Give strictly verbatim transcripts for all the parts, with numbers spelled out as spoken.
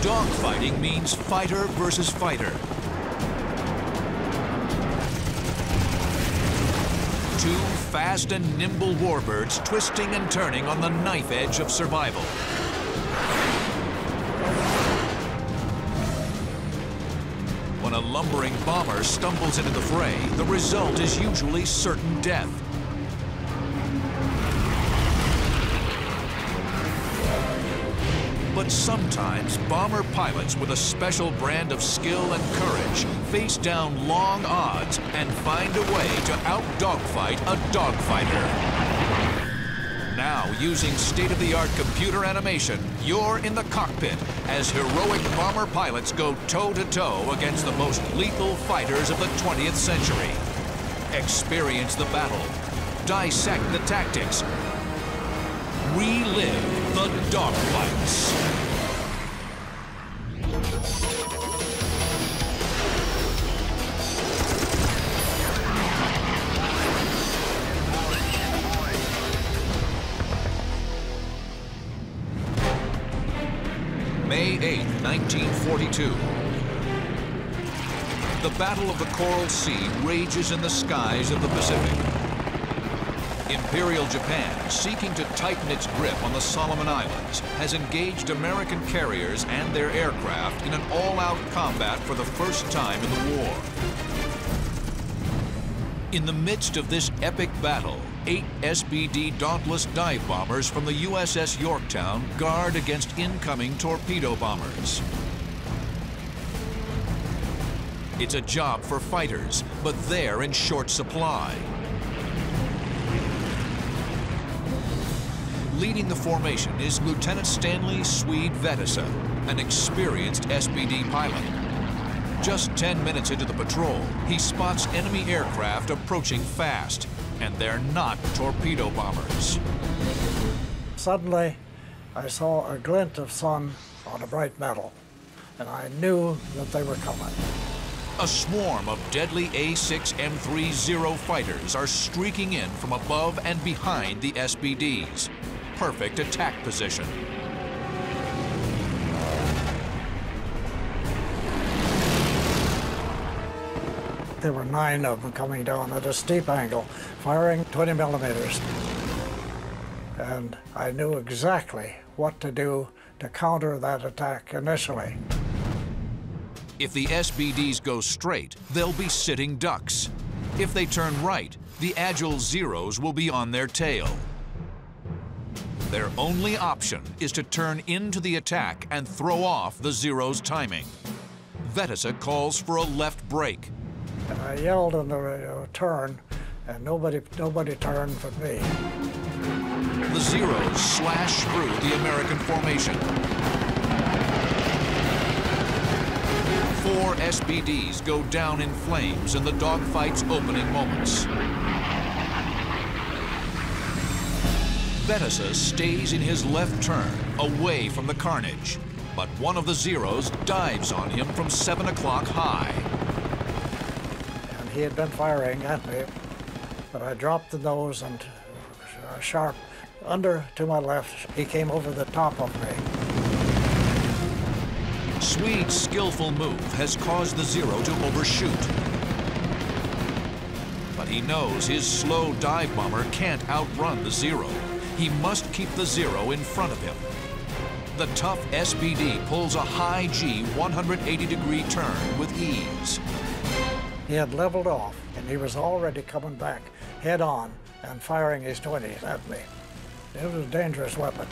Dogfighting means fighter versus fighter. Two fast and nimble warbirds twisting and turning on the knife edge of survival. When a lumbering bomber stumbles into the fray, the result is usually certain death. But sometimes bomber pilots with a special brand of skill and courage face down long odds and find a way to out-dogfight a dogfighter. Now, using state-of-the-art computer animation, you're in the cockpit as heroic bomber pilots go toe-to-toe against the most lethal fighters of the twentieth century. Experience the battle, dissect the tactics, relive the dogfights. May eighth, nineteen forty-two. The Battle of the Coral Sea rages in the skies of the Pacific. Imperial Japan, seeking to tighten its grip on the Solomon Islands, has engaged American carriers and their aircraft in an all-out combat for the first time in the war. In the midst of this epic battle, eight S B D Dauntless dive bombers from the U S S Yorktown guard against incoming torpedo bombers. It's a job for fighters, but they're in short supply. Leading the formation is Lieutenant Stanley Swede Vejtasa, an experienced S B D pilot. Just ten minutes into the patrol, he spots enemy aircraft approaching fast, and they're not torpedo bombers. Suddenly, I saw a glint of sun on a bright metal, and I knew that they were coming. A swarm of deadly A six M three Zero fighters are streaking in from above and behind the S B Ds. Perfect attack position. There were nine of them coming down at a steep angle, firing twenty millimeters. And I knew exactly what to do to counter that attack initially. If the S B Ds go straight, they'll be sitting ducks. If they turn right, the agile Zeros will be on their tail. Their only option is to turn into the attack and throw off the Zero's timing. Vejtasa calls for a left brake. And I yelled in the uh, turn, and nobody, nobody turned for me. The Zeros slash through the American formation. Four S B Ds go down in flames in the dogfight's opening moments. Vejtasa stays in his left turn, away from the carnage, but one of the Zeros dives on him from seven o'clock high. And he had been firing at me, but I dropped the nose and uh, sharp under to my left. He came over the top of me. Swede's skillful move has caused the Zero to overshoot. But he knows his slow dive bomber can't outrun the Zero. He must keep the Zero in front of him. The tough S B D pulls a high G one hundred eighty degree turn with ease. He had leveled off, and he was already coming back head on and firing his twenties at me. It was a dangerous weapon.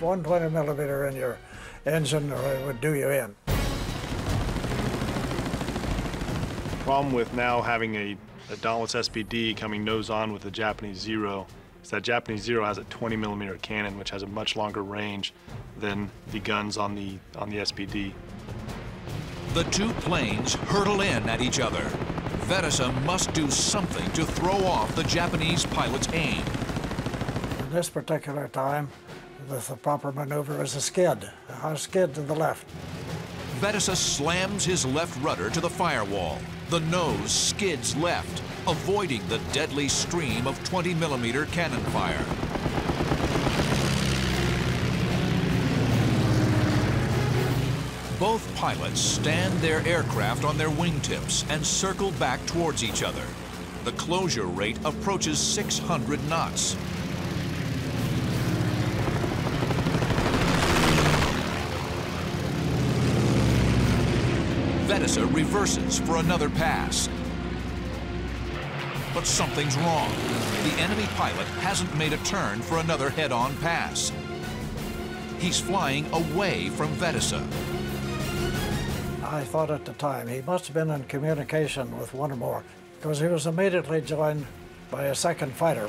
One twenty millimeter in your engine, or it would do you in. The problem with now having a, a Dauntless S B D coming nose on with the Japanese Zero, that Japanese Zero has a twenty millimeter cannon, which has a much longer range than the guns on the, on the S B D. The two planes hurtle in at each other. Vejtasa must do something to throw off the Japanese pilot's aim. At this particular time, the, the proper maneuver is a skid, a skid to the left. Vejtasa slams his left rudder to the firewall. The nose skids left, avoiding the deadly stream of twenty millimeter cannon fire. Both pilots stand their aircraft on their wingtips and circle back towards each other. The closure rate approaches six hundred knots. Vejtasa reverses for another pass. But something's wrong. The enemy pilot hasn't made a turn for another head-on pass. He's flying away from Vejtasa. I thought at the time he must have been in communication with one or more, because he was immediately joined by a second fighter.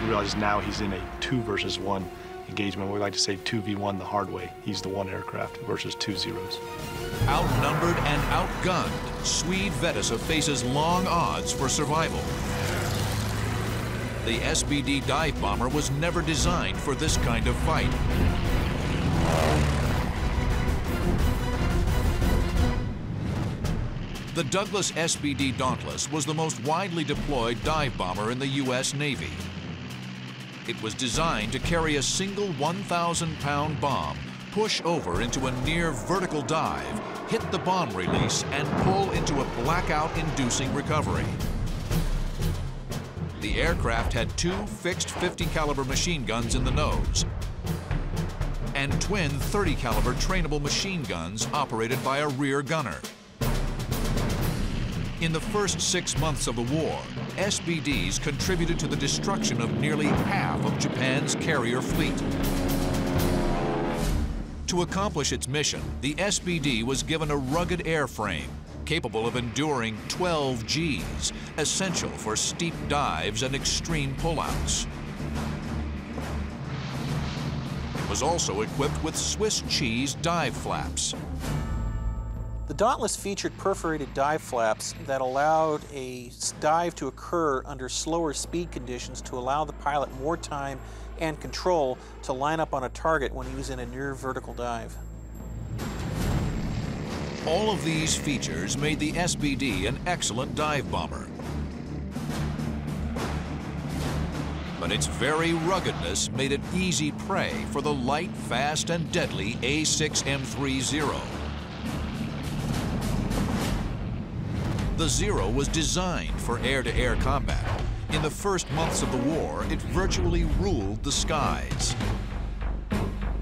We realize now he's in a two versus one engagement. We like to say two v one the hard way. He's the one aircraft versus two zeros. Outnumbered and outgunned, Swede Vejtasa faces long odds for survival. The S B D dive bomber was never designed for this kind of fight. The Douglas S B D Dauntless was the most widely deployed dive bomber in the U S Navy. It was designed to carry a single one thousand pound bomb, push over into a near vertical dive, hit the bomb release, and pull into a blackout-inducing recovery. The aircraft had two fixed fifty caliber machine guns in the nose and twin thirty caliber trainable machine guns operated by a rear gunner. In the first six months of the war, S B Ds contributed to the destruction of nearly half of Japan's carrier fleet. To accomplish its mission, the S B D was given a rugged airframe capable of enduring twelve Gs, essential for steep dives and extreme pullouts. It was also equipped with Swiss cheese dive flaps. The Dauntless featured perforated dive flaps that allowed a dive to occur under slower speed conditions to allow the pilot more time and control to line up on a target when he was in a near vertical dive. All of these features made the S B D an excellent dive bomber. But its very ruggedness made it easy prey for the light, fast, and deadly A six M three Zero. The Zero was designed for air-to-air combat. In the first months of the war, it virtually ruled the skies.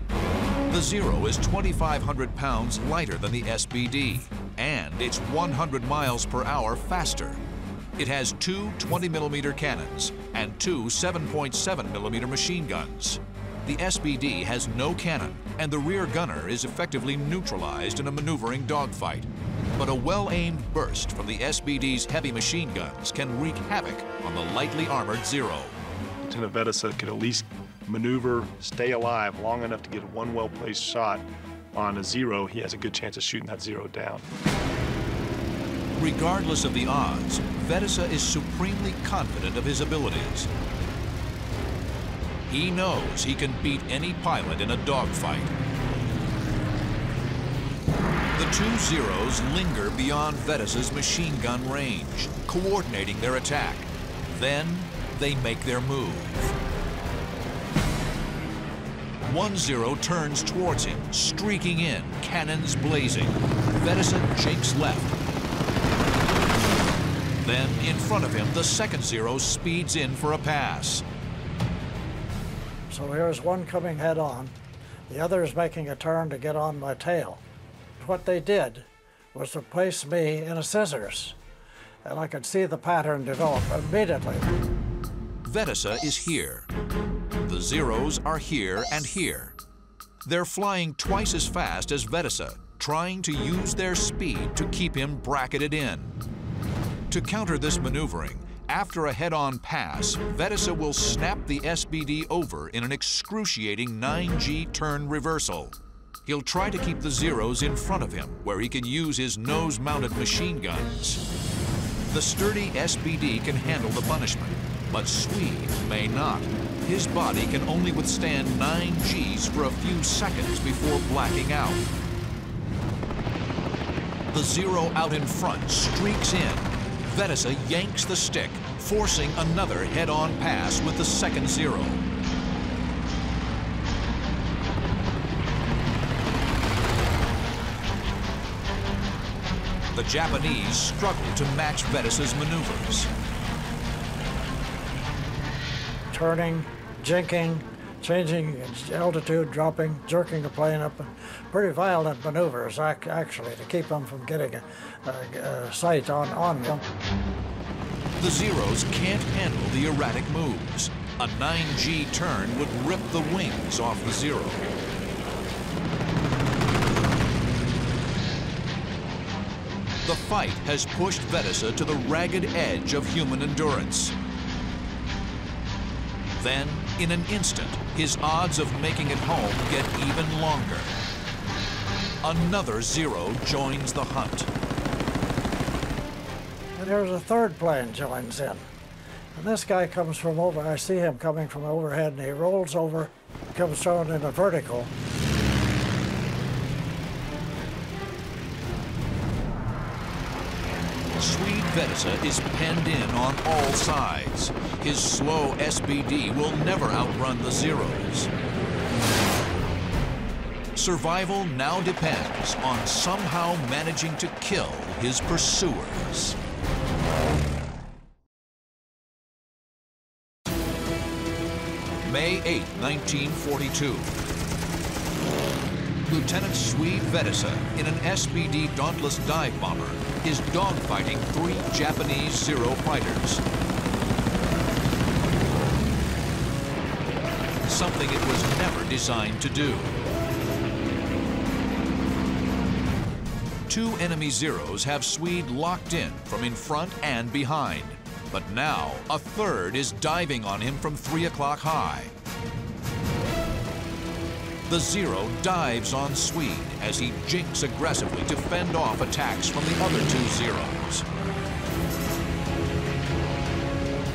The Zero is twenty-five hundred pounds lighter than the S B D, and it's one hundred miles per hour faster. It has two twenty millimeter cannons and two seven point seven millimeter machine guns. The S B D has no cannon, and the rear gunner is effectively neutralized in a maneuvering dogfight. But a well-aimed burst from the S B D's heavy machine guns can wreak havoc on the lightly armored Zero. Lieutenant Vejtasa could at least maneuver, stay alive long enough to get one well-placed shot on a Zero. He has a good chance of shooting that Zero down. Regardless of the odds, Vejtasa is supremely confident of his abilities. He knows he can beat any pilot in a dogfight. The two Zeros linger beyond Vejtasa's machine gun range, coordinating their attack. Then they make their move. One Zero turns towards him, streaking in, cannons blazing. Vejtasa shakes left. Then, in front of him, the second Zero speeds in for a pass. So here's one coming head on. The other is making a turn to get on my tail. What they did was to place me in a scissors, and I could see the pattern develop immediately. Vejtasa is here. The Zeros are here and here. They're flying twice as fast as Vejtasa, trying to use their speed to keep him bracketed in. To counter this maneuvering, after a head-on pass, Vejtasa will snap the S B D over in an excruciating nine G turn reversal. He'll try to keep the Zeros in front of him, where he can use his nose-mounted machine guns. The sturdy S B D can handle the punishment, but Swede may not. His body can only withstand nine Gs for a few seconds before blacking out. The Zero out in front streaks in. Vejtasa yanks the stick, forcing another head-on pass with the second Zero. the Japanese struggled to match Vejtasa's maneuvers. Turning, jinking, changing altitude, dropping, jerking the plane up. Pretty violent maneuvers, actually, to keep them from getting a, a, a sight on, on them. The Zeros can't handle the erratic moves. A nine G turn would rip the wings off the Zero. The fight has pushed Vejtasa to the ragged edge of human endurance. Then, in an instant, his odds of making it home get even longer. Another Zero joins the hunt. And there's a third plane joins in. And this guy comes from over, I see him coming from overhead, and he rolls over, comes thrown in a vertical. Swede Vejtasa is penned in on all sides. His slow S B D will never outrun the Zeros. Survival now depends on somehow managing to kill his pursuers. May eighth, nineteen forty-two. Lieutenant Swede Vejtasa, in an S B D Dauntless dive bomber, is dogfighting three Japanese Zero fighters. Something it was never designed to do. Two enemy Zeros have Swede locked in from in front and behind. But now, a third is diving on him from three o'clock high. The Zero dives on Swede as he jinks aggressively to fend off attacks from the other two Zeros.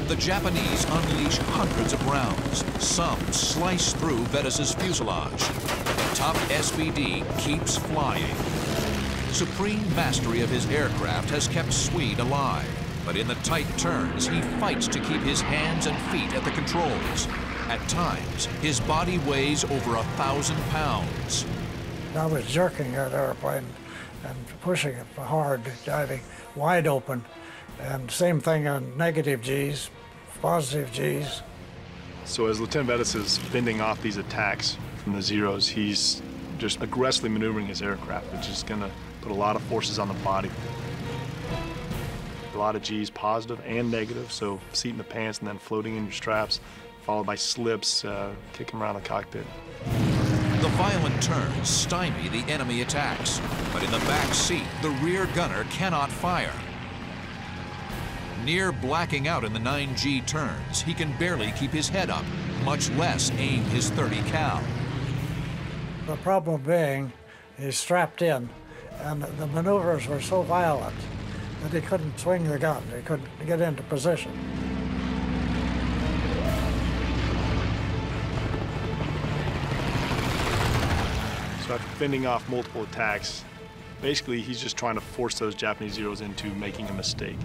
The Japanese unleash hundreds of rounds. Some slice through Vejtasa's fuselage. The top S B D keeps flying. Supreme mastery of his aircraft has kept Swede alive. But in the tight turns, he fights to keep his hands and feet at the controls. At times, his body weighs over a thousand pounds. I was jerking that airplane and pushing it hard, diving wide open. And same thing on negative Gs, positive Gs. So as Lieutenant Vejtasa is fending off these attacks from the Zeros, he's just aggressively maneuvering his aircraft, which is gonna put a lot of forces on the body. A lot of G's, positive and negative, so seat in the pants and then floating in your straps, followed by slips, uh, kicking around the cockpit. The violent turns stymie the enemy attacks, but in the back seat, the rear gunner cannot fire. Near blacking out in the nine G turns, he can barely keep his head up, much less aim his thirty cal. The problem being, he's strapped in, and the maneuvers were so violent that he couldn't swing the gun. He couldn't get into position. So after fending off multiple attacks, basically he's just trying to force those Japanese Zeros into making a mistake.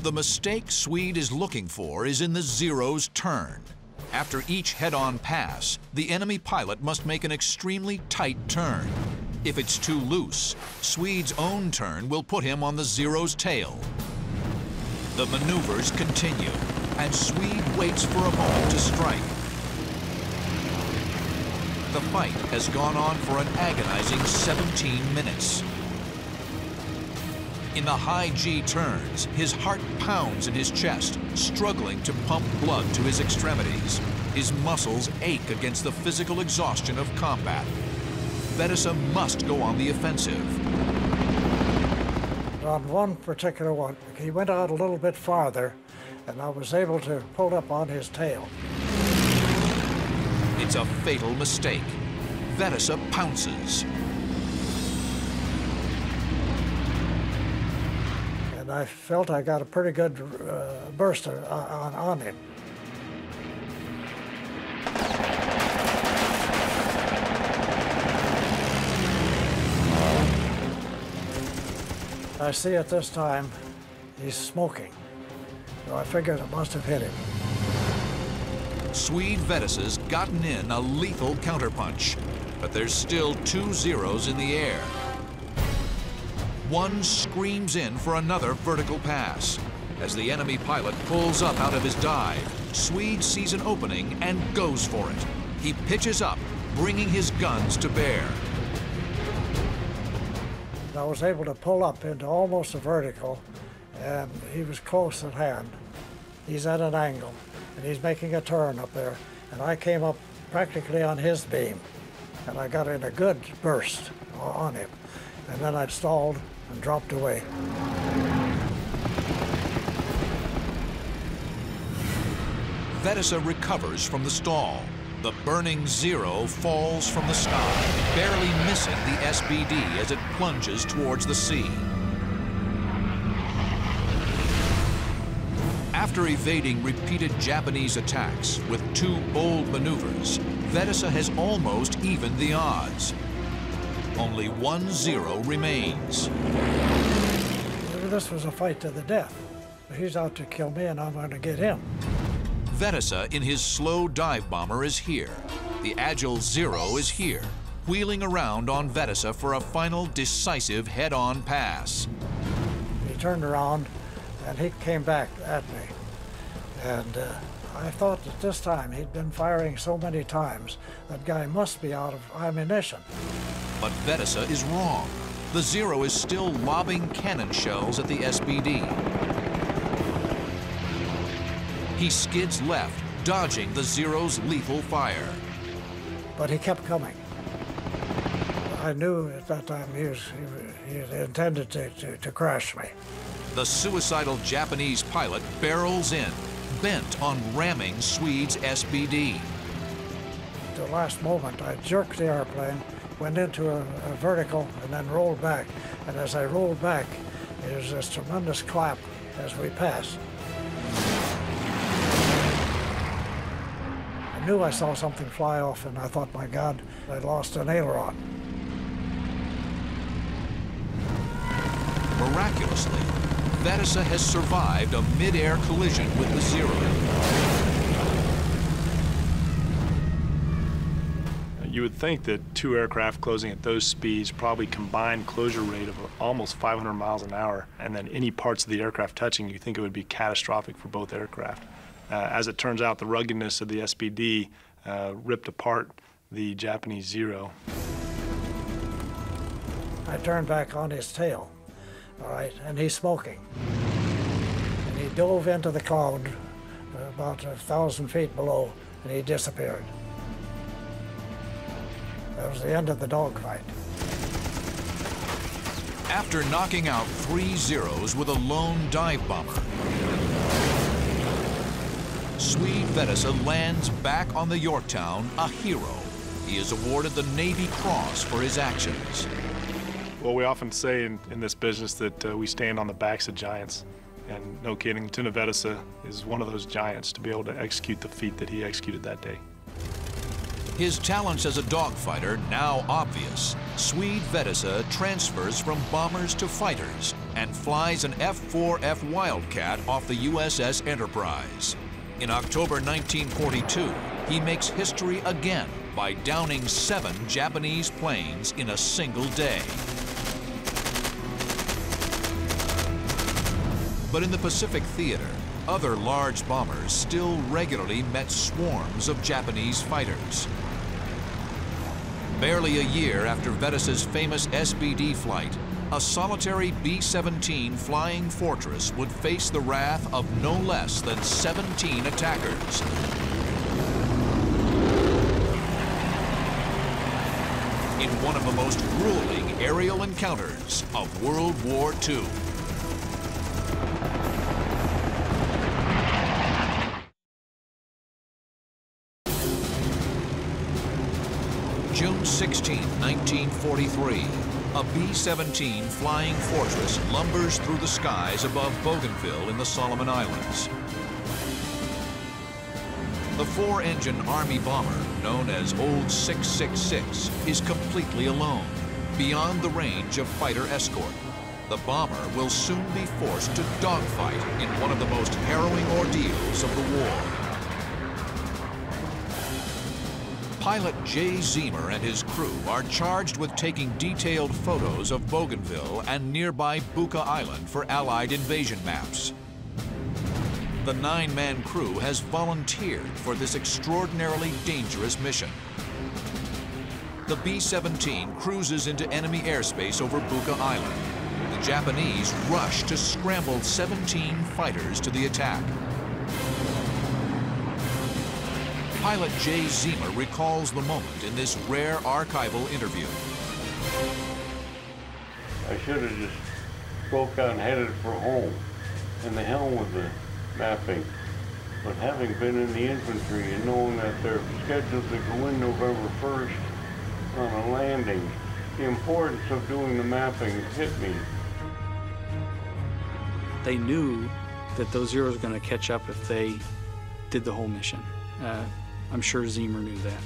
The mistake Swede is looking for is in the Zero's turn. After each head-on pass, the enemy pilot must make an extremely tight turn. If it's too loose, Swede's own turn will put him on the Zero's tail. The maneuvers continue, and Swede waits for a moment to strike. The fight has gone on for an agonizing seventeen minutes. In the high G turns, his heart pounds in his chest, struggling to pump blood to his extremities. His muscles ache against the physical exhaustion of combat. Vejtasa must go on the offensive. On one particular one, he went out a little bit farther, and I was able to pull up on his tail. It's a fatal mistake. Vejtasa pounces. And I felt I got a pretty good uh, burst on, on, on him. I see at this time, he's smoking. So I figured it must have hit him. Swede Vejtasa's gotten in a lethal counterpunch, but there's still two Zeros in the air. one screams in for another vertical pass. As the enemy pilot pulls up out of his dive, Swede sees an opening and goes for it. He pitches up, bringing his guns to bear. I was able to pull up into almost a vertical, and he was close at hand. He's at an angle, and he's making a turn up there. And I came up practically on his beam, and I got in a good burst on him. And then I stalled and dropped away. Vejtasa recovers from the stall. The burning Zero falls from the sky, barely missing the S B D as it plunges towards the sea. After evading repeated Japanese attacks with two bold maneuvers, Vejtasa has almost evened the odds. Only one Zero remains. This was a fight to the death. He's out to kill me, and I'm going to get him. Vejtasa in his slow dive bomber is here. The agile Zero is here, wheeling around on Vejtasa for a final decisive head-on pass. He turned around and he came back at me. And uh, I thought that this time he'd been firing so many times, that guy must be out of ammunition. But Vejtasa is wrong. The Zero is still lobbing cannon shells at the S B D. He skids left, dodging the Zero's lethal fire. But he kept coming. I knew at that time he, was, he, he intended to, to, to crash me. The suicidal Japanese pilot barrels in, bent on ramming Swede's S B D. At the last moment, I jerked the airplane, went into a, a vertical, and then rolled back. And as I rolled back, there was this tremendous clap as we passed. I knew I saw something fly off, and I thought, my God, I lost an aileron. Miraculously, Vejtasa has survived a mid-air collision with the Zero. You would think that two aircraft closing at those speeds probably combined closure rate of almost five hundred miles an hour, and then any parts of the aircraft touching, you think it would be catastrophic for both aircraft. Uh, as it turns out, the ruggedness of the S B D uh, ripped apart the Japanese Zero. I turned back on his tail, all right, and he's smoking. And he dove into the cloud about a thousand feet below, and he disappeared. That was the end of the dogfight. After knocking out three Zeros with a lone dive bomber, Swede Vejtasa lands back on the Yorktown a hero. He is awarded the Navy Cross for his actions. Well, we often say in, in this business that uh, we stand on the backs of giants. And no kidding, Lieutenant Vejtasa is one of those giants to be able to execute the feat that he executed that day. His talents as a dogfighter now obvious, Swede Vejtasa transfers from bombers to fighters and flies an F four F Wildcat off the U S S Enterprise. In October nineteen forty-two, he makes history again by downing seven Japanese planes in a single day. But in the Pacific theater, other large bombers still regularly met swarms of Japanese fighters. Barely a year after Vejtasa's famous S B D flight, a solitary B seventeen Flying Fortress would face the wrath of no less than seventeen attackers. In one of the most grueling aerial encounters of World War Two. June sixteenth, nineteen forty-three. A B seventeen Flying Fortress lumbers through the skies above Bougainville in the Solomon Islands. The four-engine Army bomber, known as Old six six six, is completely alone, beyond the range of fighter escort. The bomber will soon be forced to dogfight in one of the most harrowing ordeals of the war. Pilot Jay Zeamer and his crew are charged with taking detailed photos of Bougainville and nearby Buka Island for Allied invasion maps. The nine-man crew has volunteered for this extraordinarily dangerous mission. The B seventeen cruises into enemy airspace over Buka Island. The Japanese rush to scramble seventeen fighters to the attack. Pilot Jay Zeamer recalls the moment in this rare archival interview. I should have just broke out and headed for home, and the hell with the mapping. But having been in the infantry and knowing that they're scheduled to go in November first on a landing, the importance of doing the mapping hit me. They knew that those Zeros were going to catch up if they did the whole mission. Uh, I'm sure Zeamer knew that.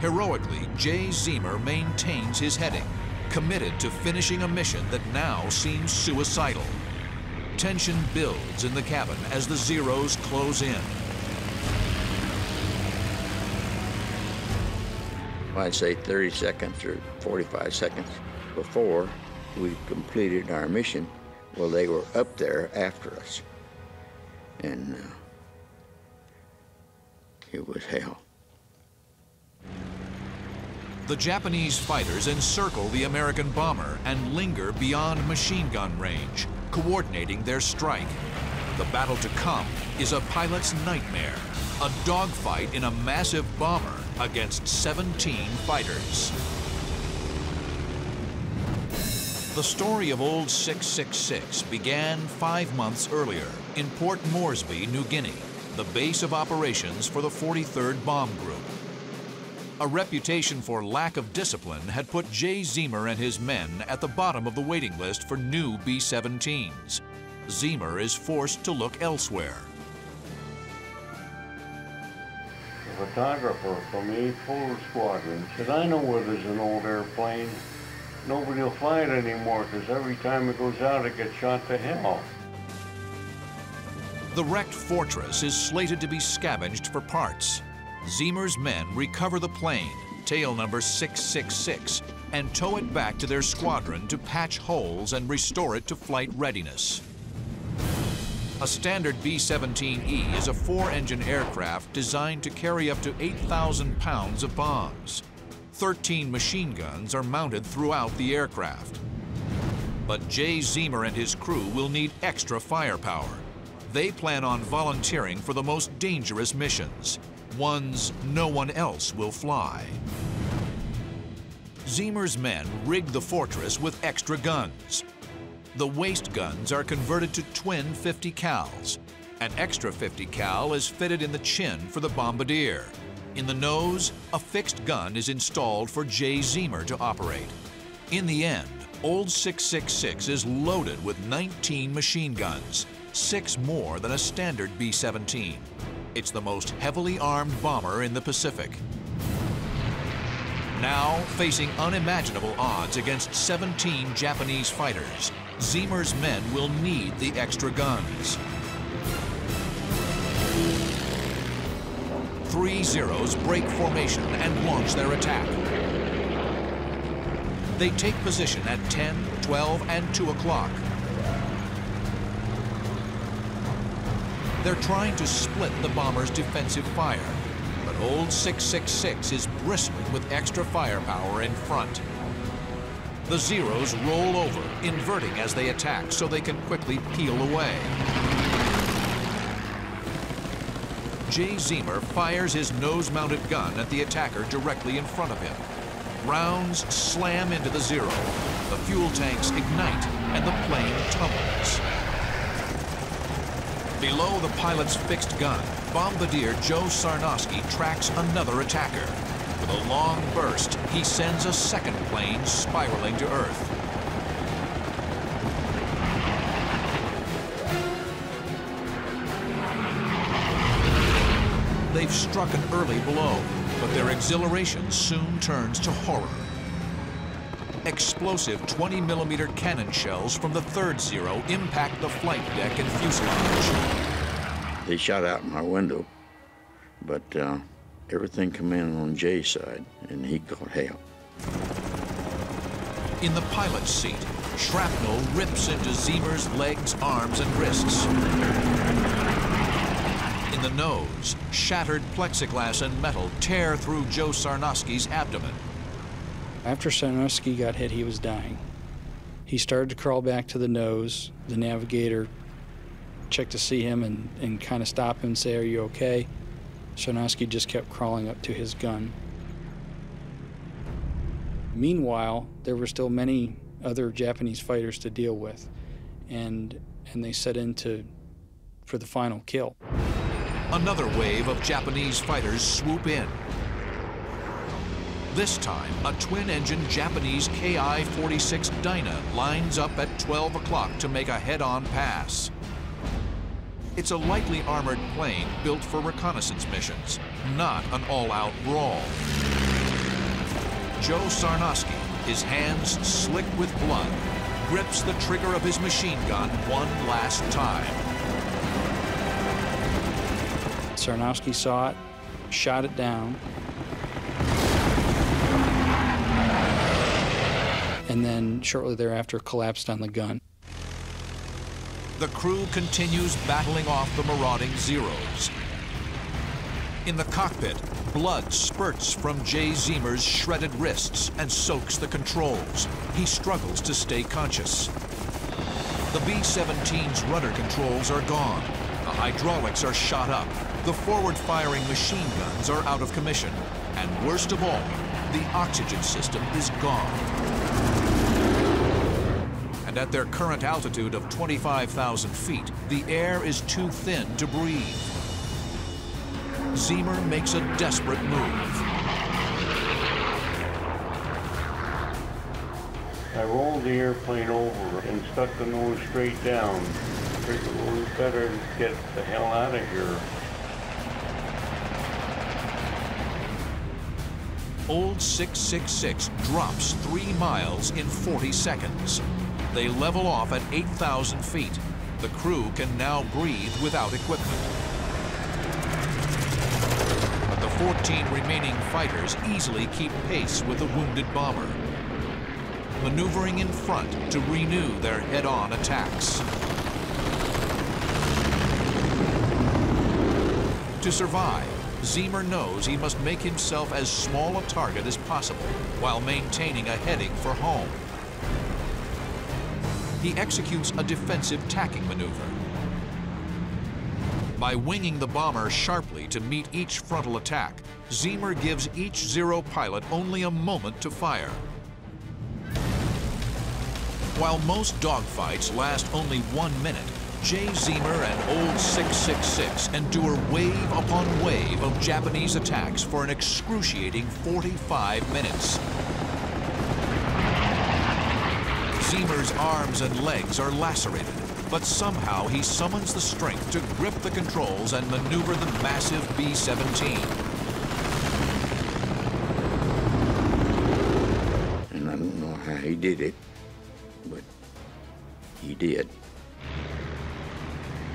Heroically, Jay Zeamer maintains his heading, committed to finishing a mission that now seems suicidal. Tension builds in the cabin as the Zeros close in. I'd say thirty seconds or forty-five seconds before we completed our mission, well, they were up there after us. And. Uh, It was hell. The Japanese fighters encircle the American bomber and linger beyond machine gun range, coordinating their strike. The battle to come is a pilot's nightmare, a dogfight in a massive bomber against seventeen fighters. The story of Old six six six began five months earlier in Port Moresby, New Guinea, the base of operations for the forty-third Bomb Group. A reputation for lack of discipline had put Jay Zeamer and his men at the bottom of the waiting list for new B seventeens. Zeamer is forced to look elsewhere. The photographer from the eight forward Squadron said, I know where there's an old airplane. Nobody will fly it anymore because every time it goes out, it gets shot to hell. The wrecked fortress is slated to be scavenged for parts. Zeamer's men recover the plane, tail number six six six, and tow it back to their squadron to patch holes and restore it to flight readiness. A standard B seventeen E is a four-engine aircraft designed to carry up to eight thousand pounds of bombs. thirteen machine guns are mounted throughout the aircraft. But Jay Zeamer and his crew will need extra firepower. They plan on volunteering for the most dangerous missions, ones no one else will fly. Zeamer's men rig the fortress with extra guns. The waist guns are converted to twin fifty cals. An extra fifty cal is fitted in the chin for the bombardier. In the nose, a fixed gun is installed for Jay Zeamer to operate. In the end, Old six six six is loaded with nineteen machine guns, six more than a standard B seventeen. It's the most heavily armed bomber in the Pacific. Now facing unimaginable odds against seventeen Japanese fighters, Zeamer's men will need the extra guns. Three Zeros break formation and launch their attack. They take position at ten, twelve, and two o'clock. They're trying to split the bomber's defensive fire, but Old six six six is bristling with extra firepower in front. The Zeros roll over, inverting as they attack so they can quickly peel away. Jay Zeamer fires his nose-mounted gun at the attacker directly in front of him. Rounds slam into the Zero. The fuel tanks ignite and the plane tumbles. Below the pilot's fixed gun, bombardier Joe Sarnoski tracks another attacker. With a long burst, he sends a second plane spiraling to Earth. They've struck an early blow, but their exhilaration soon turns to horror. Explosive twenty millimeter cannon shells from the third Zero impact the flight deck and fuselage. They shot out my window, but uh, Everything came in on Jay's side, and he caught hell. In the pilot's seat, shrapnel rips into Zeamer's legs, arms, and wrists. In the nose, shattered plexiglass and metal tear through Joe Sarnoski's abdomen. After Sarnoski got hit, he was dying. He started to crawl back to the nose. The navigator checked to see him and, and kind of stop him and say, "Are you okay?" Sarnoski just kept crawling up to his gun. Meanwhile, there were still many other Japanese fighters to deal with, and, and they set in to, for the final kill. Another wave of Japanese fighters swoop in. This time, a twin-engine Japanese K I forty-six Dinah lines up at twelve o'clock to make a head-on pass. It's a lightly armored plane built for reconnaissance missions, not an all-out brawl. Joe Sarnoski, his hands slick with blood, grips the trigger of his machine gun one last time. Sarnoski saw it, shot it down, and then shortly thereafter collapsed on the gun. The crew continues battling off the marauding Zeros. In the cockpit, blood spurts from Jay Zeamer's shredded wrists and soaks the controls. He struggles to stay conscious. The B seventeen's rudder controls are gone. The hydraulics are shot up. The forward-firing machine guns are out of commission. And worst of all, the oxygen system is gone. And at their current altitude of twenty-five thousand feet, the air is too thin to breathe. Zeamer makes a desperate move. I rolled the airplane over and stuck the nose straight down. I figured it was better to get the hell out of here. Old six sixty-six drops three miles in forty seconds. They level off at eight thousand feet. The crew can now breathe without equipment. But the fourteen remaining fighters easily keep pace with the wounded bomber, maneuvering in front to renew their head-on attacks. To survive, Zeamer knows he must make himself as small a target as possible while maintaining a heading for home. He executes a defensive tacking maneuver. By winging the bomber sharply to meet each frontal attack, Zeamer gives each Zero pilot only a moment to fire. While most dogfights last only one minute, Jay Zeamer and Old six sixty-six endure wave upon wave of Japanese attacks for an excruciating forty-five minutes. Zeamer's arms and legs are lacerated, but somehow he summons the strength to grip the controls and maneuver the massive B seventeen. And I don't know how he did it, but he did.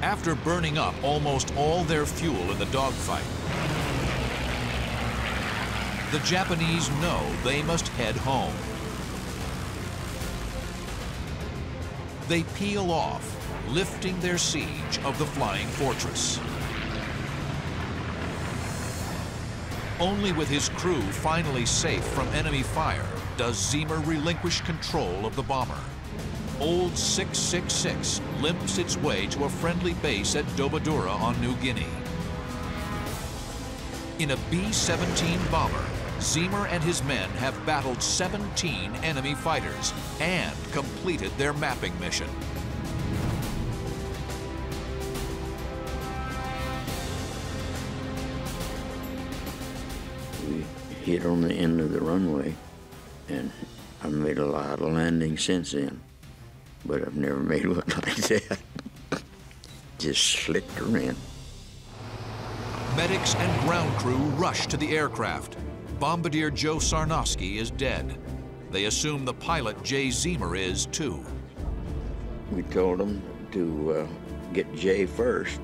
After burning up almost all their fuel in the dogfight, the Japanese know they must head home. They peel off, lifting their siege of the Flying Fortress. Only with his crew finally safe from enemy fire does Zeamer relinquish control of the bomber. Old six sixty-six limps its way to a friendly base at Dobadura on New Guinea. In a B seventeen bomber, Zeamer and his men have battled seventeen enemy fighters and completed their mapping mission. We hit on the end of the runway, and I've made a lot of landings since then, but I've never made one like that. Just slipped around. Medics and ground crew rush to the aircraft. Bombardier Joe Sarnoski is dead. They assume the pilot Jay Zeamer is too. We told them to uh, get Jay first,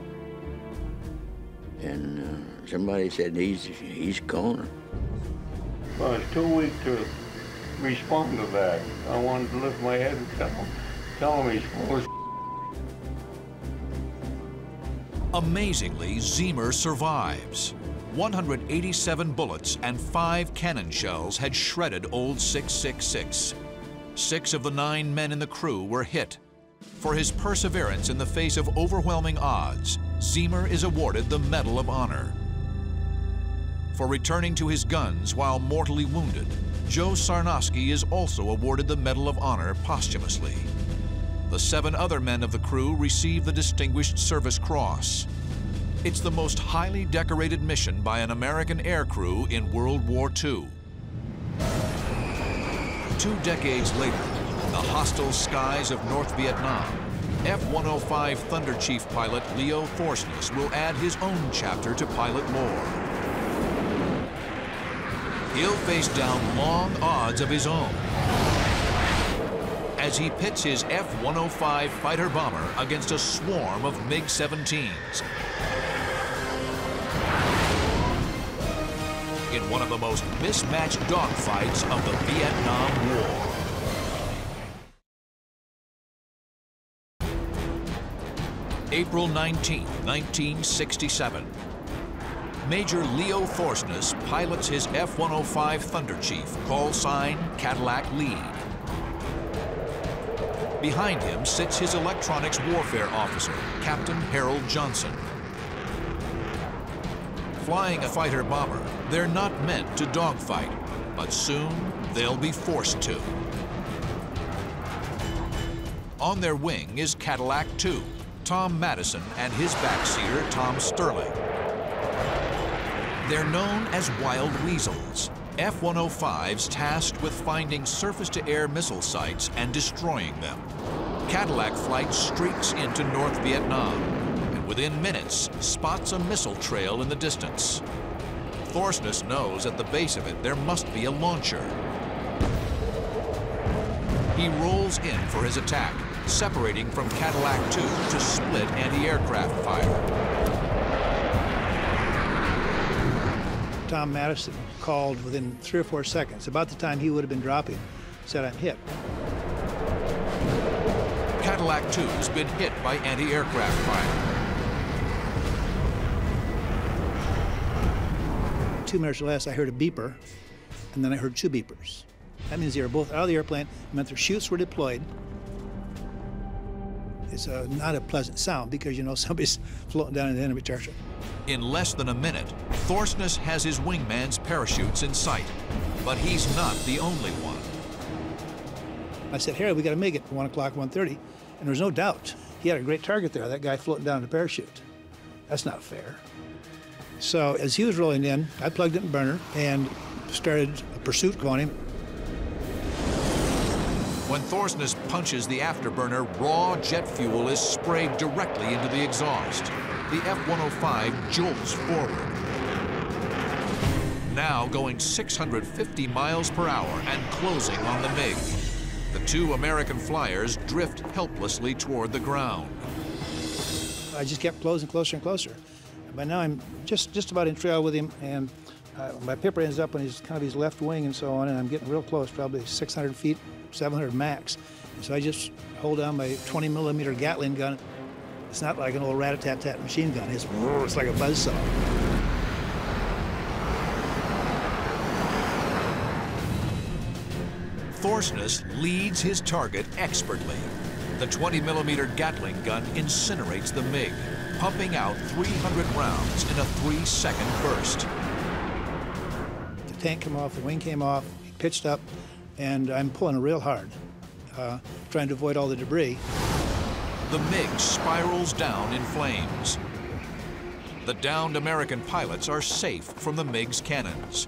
and uh, somebody said he's he's gone. Well, I was too weak to respond to that. I wanted to lift my head and tell him, tell him he's full of shit. Amazingly, Zeamer survives. one hundred eighty-seven bullets and five cannon shells had shredded Old six six six. Six of the nine men in the crew were hit. For his perseverance in the face of overwhelming odds, Zeamer is awarded the Medal of Honor. For returning to his guns while mortally wounded, Joe Sarnoski is also awarded the Medal of Honor posthumously. The seven other men of the crew receive the Distinguished Service Cross. It's the most highly decorated mission by an American aircrew in World War Two. Two decades later, in the hostile skies of North Vietnam, F one oh five Thunderchief pilot Leo Thorsness will add his own chapter to pilot lore. He'll face down long odds of his own as he pits his F one oh five fighter bomber against a swarm of MiG seventeens. In one of the most mismatched dogfights of the Vietnam War. April nineteenth, nineteen sixty-seven. Major Leo Thorsness pilots his F one oh five Thunderchief, call sign Cadillac Lee. Behind him sits his electronics warfare officer, Captain Harold Johnson. Flying a fighter bomber, they're not meant to dogfight, but soon they'll be forced to. On their wing is Cadillac two, Tom Madison and his backseater, Tom Sterling. They're known as Wild Weasels, F one oh fives tasked with finding surface-to-air missile sites and destroying them. Cadillac flight streaks into North Vietnam. Within minutes, spots a missile trail in the distance. Thorsness knows at the base of it there must be a launcher. He rolls in for his attack, separating from Cadillac two to split anti-aircraft fire. Tom Madison called within three or four seconds, about the time he would have been dropping, said, "I'm hit." Cadillac two's been hit by anti-aircraft fire. Two minutes or less, I heard a beeper, and then I heard two beepers. That means they were both out of the airplane, it meant their chutes were deployed. It's a, not a pleasant sound because, you know, somebody's floating down in the enemy territory. In less than a minute, Thorsness has his wingman's parachutes in sight, but he's not the only one. I said, "Harry, we got to make it for one o'clock, one thirty, and there was no doubt. He had a great target there, that guy floating down in a parachute. That's not fair. So as he was rolling in, I plugged it in burner and started a pursuit on him. When Thorsness punches the afterburner, raw jet fuel is sprayed directly into the exhaust. The F one oh five jolts forward. Now going six hundred fifty miles per hour and closing on the MiG. The two American flyers drift helplessly toward the ground. I just kept closing closer and closer. By now, I'm just, just about in trail with him, and uh, my pipper ends up on his, kind of his left wing and so on, and I'm getting real close, probably six hundred feet, seven hundred max. And so I just hold down my twenty millimeter Gatling gun. It's not like an old rat-a-tat-tat machine gun. It's, it's like a buzzsaw. Thorsness leads his target expertly. The twenty millimeter Gatling gun incinerates the MiG, pumping out three hundred rounds in a three second burst. The tank came off, the wing came off, it pitched up, and I'm pulling real hard, uh, trying to avoid all the debris. The MiG spirals down in flames. The downed American pilots are safe from the MiG's cannons,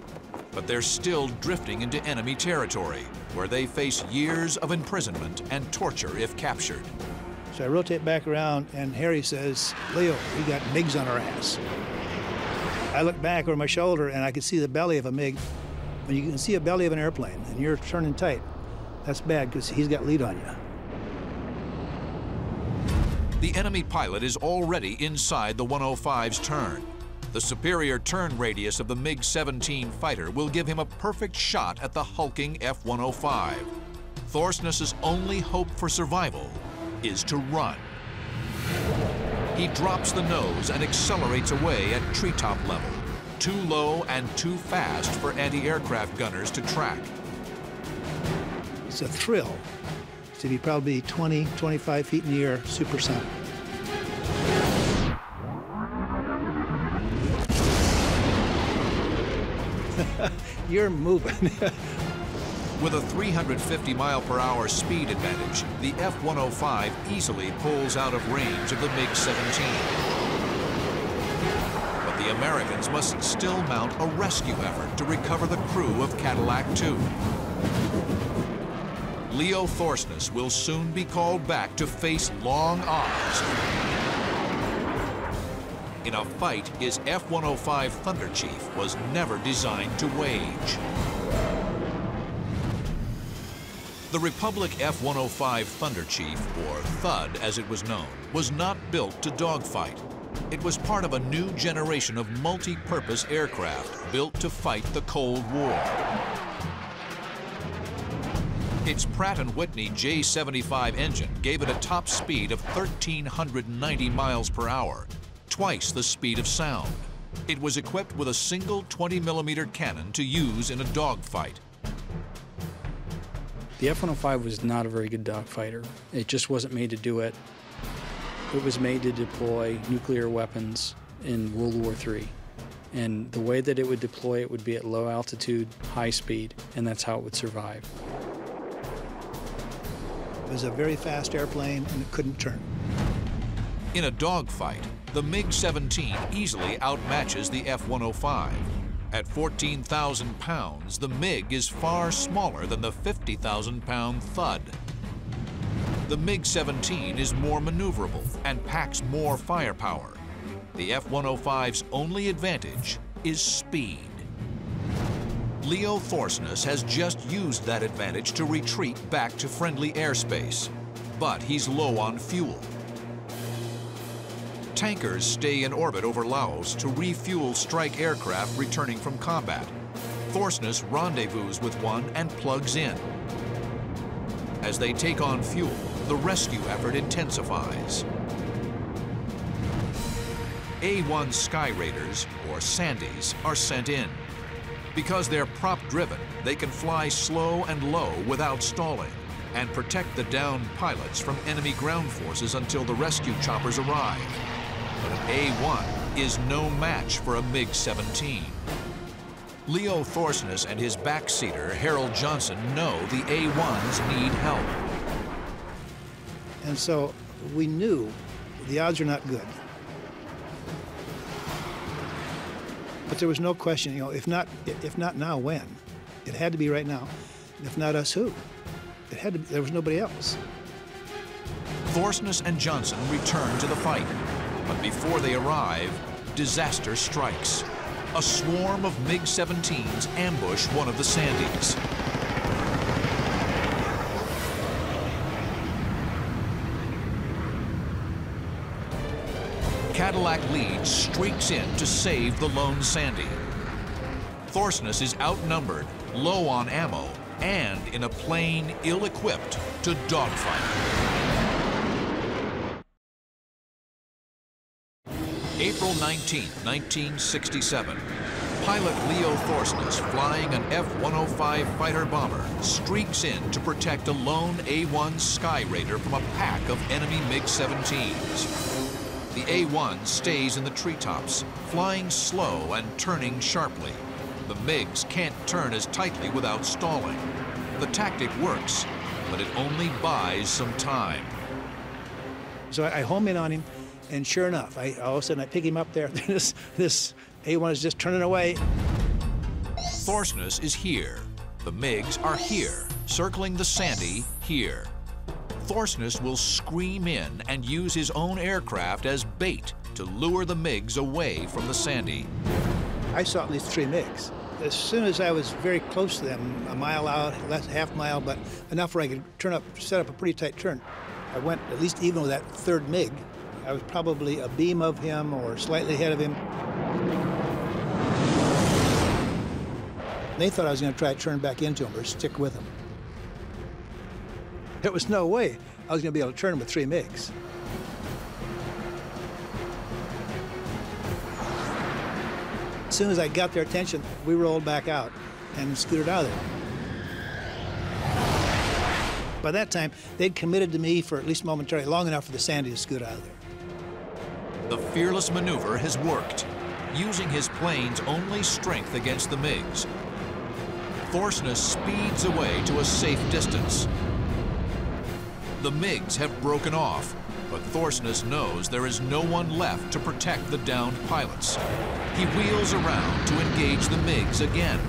but they're still drifting into enemy territory, where they face years of imprisonment and torture if captured. So I rotate back around, and Harry says, "Leo, we got MiGs on our ass." I look back over my shoulder, and I could see the belly of a MiG. When you can see a belly of an airplane, and you're turning tight, that's bad, because he's got lead on you. The enemy pilot is already inside the one oh five's turn. The superior turn radius of the MiG seventeen fighter will give him a perfect shot at the hulking F one oh five. Thorsness's only hope for survival is to run. He drops the nose and accelerates away at treetop level, too low and too fast for anti-aircraft gunners to track. It's a thrill to be probably twenty, twenty-five feet in the air, supersonic. You're moving. With a three hundred fifty mile per hour speed advantage, the F one oh five easily pulls out of range of the MiG seventeen. But the Americans must still mount a rescue effort to recover the crew of Cadillac two. Leo Thorsness will soon be called back to face long odds in a fight his F one oh five Thunderchief was never designed to wage. The Republic F one oh five Thunderchief, or THUD as it was known, was not built to dogfight. It was part of a new generation of multi-purpose aircraft built to fight the Cold War. Its Pratt and Whitney J seventy-five engine gave it a top speed of one thousand three hundred ninety miles per hour, twice the speed of sound. It was equipped with a single twenty millimeter cannon to use in a dogfight. The F one oh five was not a very good dogfighter. It just wasn't made to do it. It was made to deploy nuclear weapons in World War Three. And the way that it would deploy it would be at low altitude, high speed, and that's how it would survive. It was a very fast airplane, and it couldn't turn. In a dogfight, the MiG seventeen easily outmatches the F one oh five. At fourteen thousand pounds, the MiG is far smaller than the fifty thousand pound THUD. The MiG seventeen is more maneuverable and packs more firepower. The F one oh five's only advantage is speed. Leo Thorsness has just used that advantage to retreat back to friendly airspace, but he's low on fuel. Tankers stay in orbit over Laos to refuel strike aircraft returning from combat. Thorsness rendezvous with one and plugs in. As they take on fuel, the rescue effort intensifies. A one Skyraiders, or Sandys, are sent in. Because they're prop-driven, they can fly slow and low without stalling and protect the downed pilots from enemy ground forces until the rescue choppers arrive. But an A one is no match for a MiG seventeen. Leo Thorsness and his backseater, Harold Johnson, know the A ones need help. And so we knew the odds are not good. But there was no question, you know, if not, if not now, when? It had to be right now. If not us, who? It had to be, there was nobody else. Thorsness and Johnson return to the fight. But before they arrive, disaster strikes. A swarm of MiG seventeens ambush one of the Sandys. Cadillac Lee streaks in to save the lone Sandy. Thorsness is outnumbered, low on ammo, and in a plane ill-equipped to dogfight. April nineteenth, nineteen sixty-seven. Pilot Leo Thorsness, flying an F one oh five fighter-bomber, streaks in to protect a lone A one Skyraider from a pack of enemy MiG seventeens. The A one stays in the treetops, flying slow and turning sharply. The MiGs can't turn as tightly without stalling. The tactic works, but it only buys some time. So I, I home in on him, and sure enough, I, all of a sudden I pick him up there. this, this A one is just turning away. Thorsness is here. The MiGs are here, circling the Sandy here. Thorsness will scream in and use his own aircraft as bait to lure the MiGs away from the Sandy. I saw at least three MiGs. As soon as I was very close to them, a mile out, less half mile, but enough where I could turn up, set up a pretty tight turn, I went at least even with that third MiG. I was probably a beam of him or slightly ahead of him. And they thought I was going to try to turn back into them or stick with them. There was no way I was going to be able to turn them with three MiGs. As soon as I got their attention, we rolled back out and scooted out of there. By that time, they'd committed to me for at least momentarily long enough for the Sandys to scoot out of there. The fearless maneuver has worked, using his plane's only strength against the MiGs. Thorsness speeds away to a safe distance. The MiGs have broken off, but Thorsness knows there is no one left to protect the downed pilots. He wheels around to engage the MiGs again.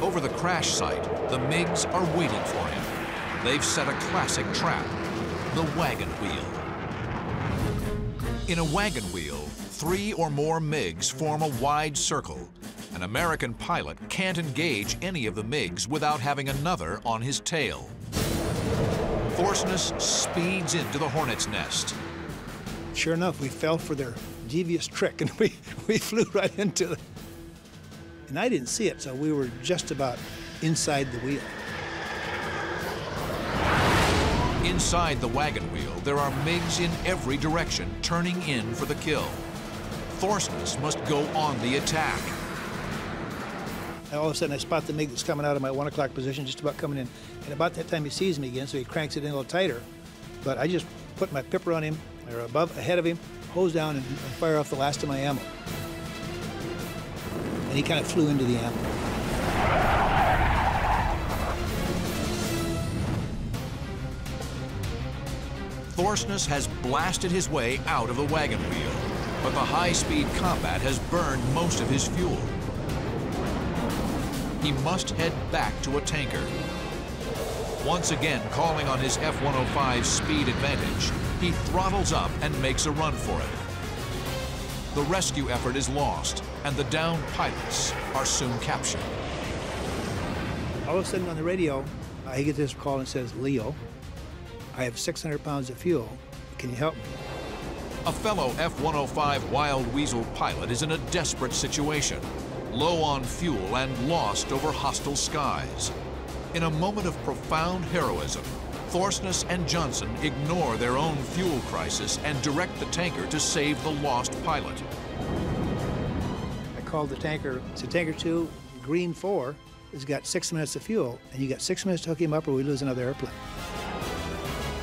Over the crash site, the MiGs are waiting for him. They've set a classic trap, the wagon wheel. In a wagon wheel, three or more MiGs form a wide circle. An American pilot can't engage any of the MiGs without having another on his tail. Thorsness speeds into the hornet's nest. Sure enough, we fell for their devious trick, and we, we flew right into them. And I didn't see it, so we were just about inside the wheel. Inside the wagon wheel, there are MiGs in every direction turning in for the kill. Thorsness must go on the attack. And all of a sudden, I spot the MiG that's coming out of my one o'clock position, just about coming in. And about that time, he sees me again, so he cranks it in a little tighter. But I just put my pipper on him, or above, ahead of him, hose down, and, and fire off the last of my ammo. And he kind of flew into the ammo. Thorsness has blasted his way out of the wagon wheel, but the high-speed combat has burned most of his fuel. He must head back to a tanker. Once again calling on his F one oh five's speed advantage, he throttles up and makes a run for it. The rescue effort is lost, and the downed pilots are soon captured. All of a sudden on the radio, I get this call and says, "Leo, I have six hundred pounds of fuel. Can you help me?" A fellow F one oh five Wild Weasel pilot is in a desperate situation, low on fuel and lost over hostile skies. In a moment of profound heroism, Thorsness and Johnson ignore their own fuel crisis and direct the tanker to save the lost pilot. I called the tanker. It's a Tanker two, Green four, has got six minutes of fuel, and you got six minutes to hook him up or we lose another airplane.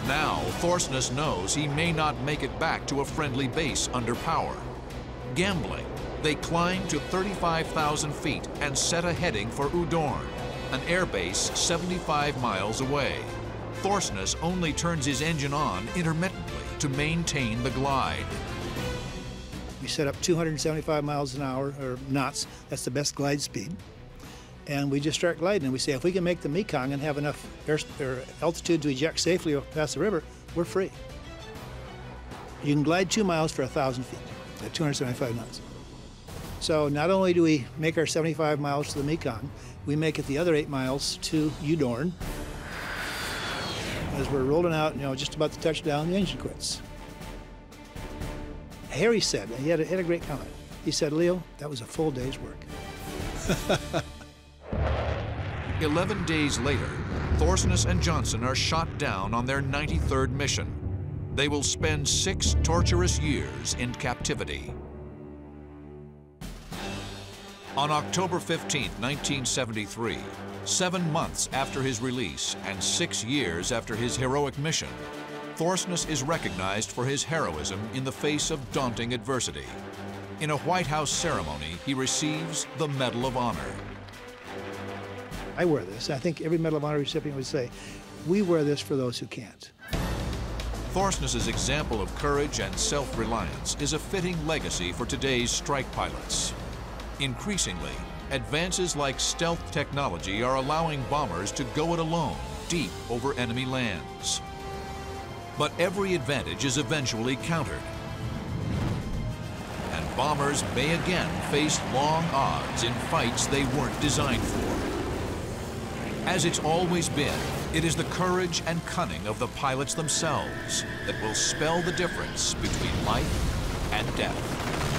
Now, Thorsness knows he may not make it back to a friendly base under power. Gambling, they climb to thirty-five thousand feet and set a heading for Udorn, an airbase seventy-five miles away. Thorsness only turns his engine on intermittently to maintain the glide. We set up two hundred seventy-five miles an hour, or knots. That's the best glide speed. And we just start gliding, and we say, if we can make the Mekong and have enough air, or altitude to eject safely past the river, we're free. You can glide two miles for one thousand feet at two hundred seventy-five knots. So not only do we make our seventy-five miles to the Mekong, we make it the other eight miles to Udorn. As we're rolling out, you know, just about to touch down, the engine quits. Harry said, and he had a, had a great comment. He said, "Leo, that was a full day's work." Eleven days later, Thorsness and Johnson are shot down on their ninety-third mission. They will spend six torturous years in captivity. On October fifteenth, nineteen seventy-three, seven months after his release and six years after his heroic mission, Thorsness is recognized for his heroism in the face of daunting adversity. In a White House ceremony, he receives the Medal of Honor. I wear this. I think every Medal of Honor recipient would say, "We wear this for those who can't." Thorsness's example of courage and self-reliance is a fitting legacy for today's strike pilots. Increasingly, advances like stealth technology are allowing bombers to go it alone, deep over enemy lands. But every advantage is eventually countered. And bombers may again face long odds in fights they weren't designed for. As it's always been, it is the courage and cunning of the pilots themselves that will spell the difference between life and death.